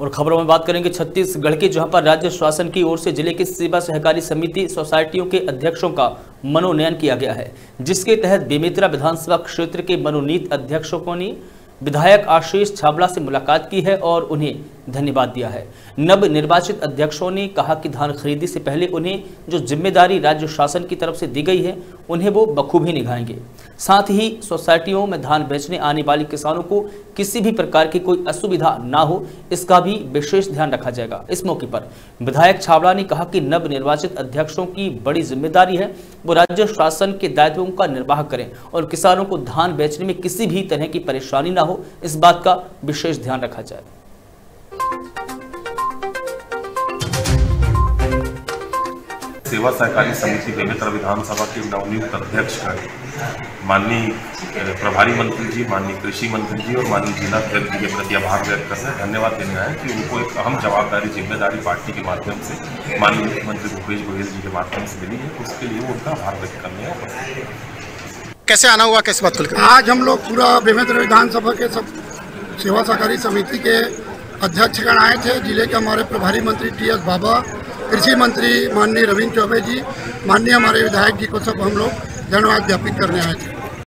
और खबरों में बात करेंगे छत्तीसगढ़ की, जहां पर राज्य शासन की ओर से जिले की सेवा सहकारी समिति सोसाइटियों के अध्यक्षों का मनोनयन किया गया है, जिसके तहत बेमेतरा विधानसभा क्षेत्र के मनोनीत अध्यक्षों को विधायक आशीष छाबड़ा से मुलाकात की है और उन्हें धन्यवाद दिया है। नव निर्वाचित अध्यक्षों ने कहा कि धान खरीदी से पहले उन्हें जो जिम्मेदारी राज्य शासन की तरफ से दी गई है उन्हें वो बखूबी निभाएंगे। साथ ही सोसाइटियों में धान बेचने आने वाले किसानों को किसी भी प्रकार की कोई असुविधा ना हो, इसका भी विशेष ध्यान रखा जाएगा। इस मौके पर विधायक छाबड़ा ने कहा कि नव निर्वाचित अध्यक्षों की बड़ी जिम्मेदारी है, वो राज्य शासन के दायित्वों का निर्वाह करें और किसानों को धान बेचने में किसी भी तरह की परेशानी ना हो, इस बात का विशेष ध्यान रखा जाए। सेवा सहकारी समिति बेमेतरा विधानसभा के नवनियुक्त अध्यक्ष माननीय प्रभारी मंत्री जी, माननीय कृषि मंत्री जी और माननीय जिला अध्यक्ष जी के प्रति आभार व्यक्त करते हैं। धन्यवाद देना है कि उनको एक अहम जवाबदारी जिम्मेदारी पार्टी के माध्यम से माननीय मुख्यमंत्री भूपेश बघेल जी के माध्यम से मिली है, उसके लिए उनका आभार व्यक्त करने है। कैसे आना हुआ, कैसे बात कर आज हम लोग पूरा बेमेतरा विधानसभा के सब सेवा सहकारी समिति के अध्यक्षगण आए थे। जिले के हमारे प्रभारी मंत्री टी बाबा, कृषि मंत्री माननीय रविंद्र चौबे जी, माननीय हमारे विधायक जी को सब हम लोग धन्यवाद ज्ञापित करने आए थे।